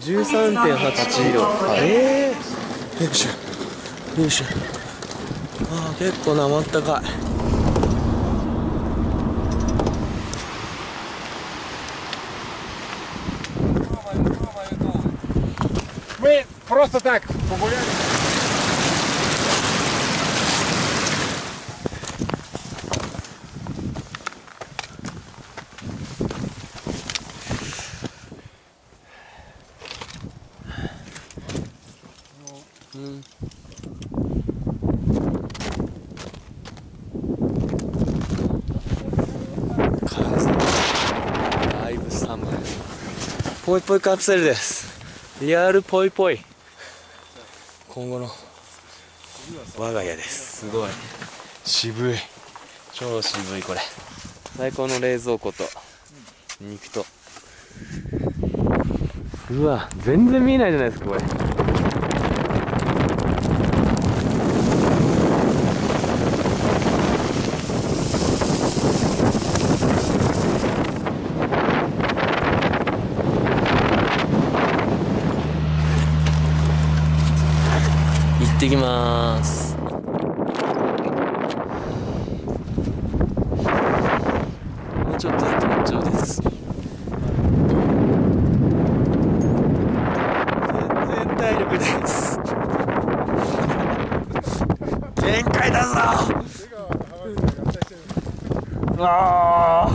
13.8キロ。よいしょよいしょ。あー、結構なまったかい。Просто так погуляли. Да, и без самого. Пой-пой капсуль です。リアルぽいぽい。今後の我が家です。すごい渋い、超渋い。これ最高の冷蔵庫と肉と、うわ全然見えないじゃないですかこれ。行ってきます。もうちょっとだと満潮です。全然体力です。限界だぞ。うわ